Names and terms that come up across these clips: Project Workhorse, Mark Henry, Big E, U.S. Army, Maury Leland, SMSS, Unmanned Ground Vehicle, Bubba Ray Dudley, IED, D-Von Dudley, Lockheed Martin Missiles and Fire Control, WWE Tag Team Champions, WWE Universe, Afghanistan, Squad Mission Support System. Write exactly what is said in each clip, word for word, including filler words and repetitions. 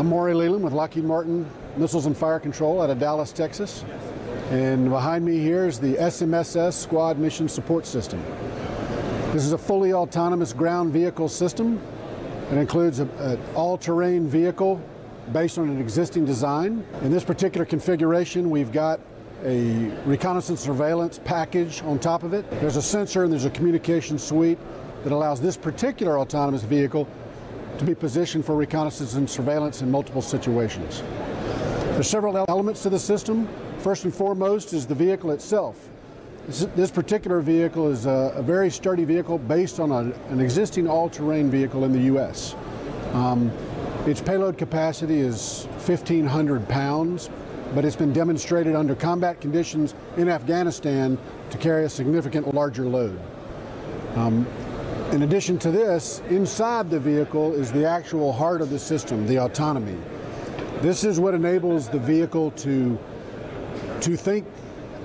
I'm Maury Leland with Lockheed Martin Missiles and Fire Control out of Dallas, Texas. And behind me here is the S M S S Squad Mission Support System. This is a fully autonomous ground vehicle system. It includes an all-terrain vehicle based on an existing design. In this particular configuration, we've got a reconnaissance surveillance package on top of it. There's a sensor and there's a communication suite that allows this particular autonomous vehicle to be positioned for reconnaissance and surveillance in multiple situations. There's several elements to the system. First and foremost is the vehicle itself. This, this particular vehicle is a, a very sturdy vehicle based on a, an existing all-terrain vehicle in the U S Um, its payload capacity is fifteen hundred pounds, but it's been demonstrated under combat conditions in Afghanistan to carry a significant larger load. Um, in addition to this, inside the vehicle is the actual heart of the system, the autonomy. This is what enables the vehicle to to think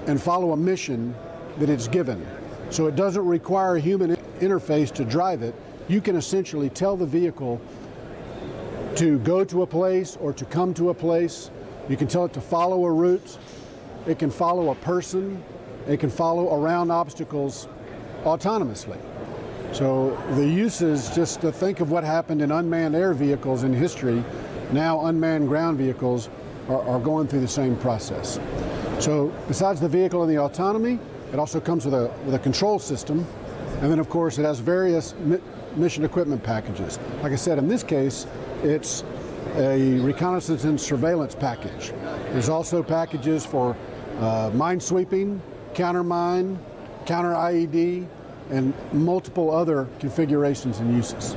and follow a mission that it's given. So it doesn't require a human interface to drive it. You can essentially tell the vehicle to go to a place or to come to a place. You can tell it to follow a route. It can follow a person. It can follow around obstacles autonomously. So the use is just to think of what happened in unmanned air vehicles in history. Now unmanned ground vehicles are, are going through the same process. So besides the vehicle and the autonomy, it also comes with a, with a control system, and then of course it has various mi mission equipment packages. Like I said, in this case, it's a reconnaissance and surveillance package. There's also packages for uh, mine sweeping, counter mine, counter I E D, and multiple other configurations and uses.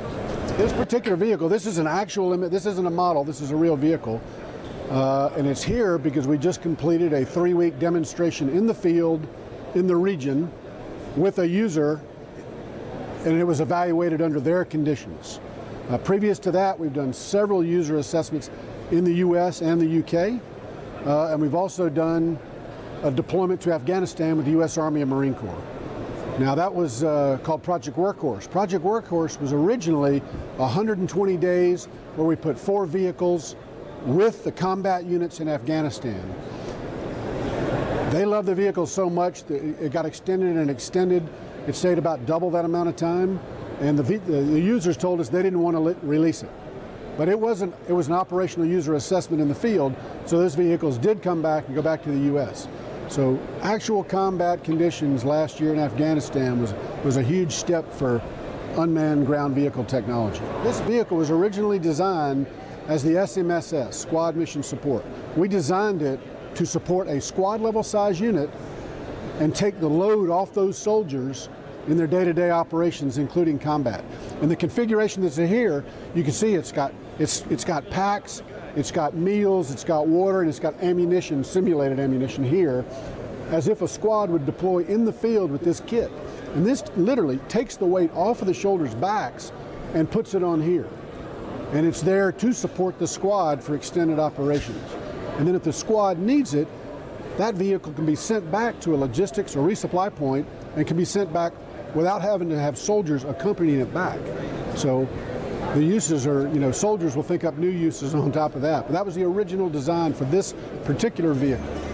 This particular vehicle, this is an actual, this isn't a model, this is a real vehicle. Uh, and it's here because we just completed a three-week demonstration in the field, in the region, with a user, and it was evaluated under their conditions. Uh, previous to that, we've done several user assessments in the U S and the U K, uh, and we've also done a deployment to Afghanistan with the U S Army and Marine Corps. Now that was uh, called Project Workhorse. Project Workhorse was originally one hundred twenty days where we put four vehicles with the combat units in Afghanistan. They loved the vehicle so much that it got extended and extended. It stayed about double that amount of time, and the, the, the users told us they didn't want to release it. But it wasn't. It was an operational user assessment in the field, so those vehicles did come back and go back to the U S. So actual combat conditions last year in Afghanistan was, was a huge step for unmanned ground vehicle technology. This vehicle was originally designed as the S M S S, Squad Mission Support. We designed it to support a squad level size unit and take the load off those soldiers in their day-to-day operations, including combat. And the configuration that's here, you can see it's got, it's, it's got packs, it's got meals, it's got water, and it's got ammunition, simulated ammunition here, as if a squad would deploy in the field with this kit. And this literally takes the weight off of the soldiers' backs and puts it on here. And it's there to support the squad for extended operations. And then if the squad needs it, that vehicle can be sent back to a logistics or resupply point and can be sent back without having to have soldiers accompanying it back. So the uses are, you know, soldiers will think up new uses on top of that. But that was the original design for this particular vehicle.